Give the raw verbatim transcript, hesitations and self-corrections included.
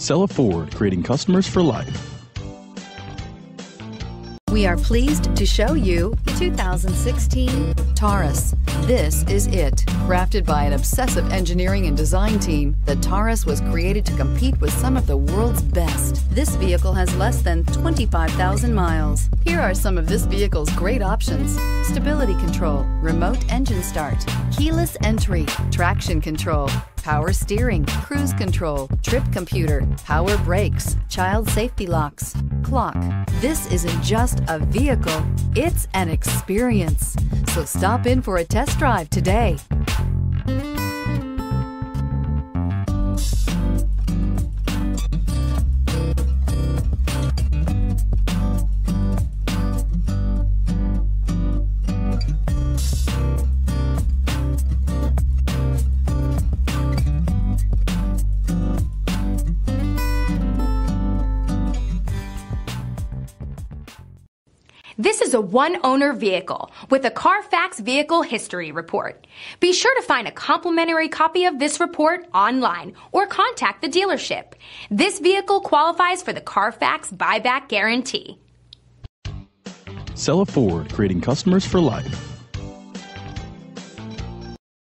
Cella Ford, creating customers for life. We are pleased to show you the two thousand sixteen Taurus. This is it. Crafted by an obsessive engineering and design team, the Taurus was created to compete with some of the world's best. This vehicle has less than twenty-five thousand miles. Here are some of this vehicle's great options: stability control, remote engine start, keyless entry, traction control, power steering, cruise control, trip computer, power brakes, child safety locks, clock. This isn't just a vehicle, it's an experience. So stop in for a test drive today. This is a one-owner vehicle with a Carfax Vehicle History Report. Be sure to find a complimentary copy of this report online or contact the dealership. This vehicle qualifies for the Carfax Buyback Guarantee. Cella Ford, creating customers for life.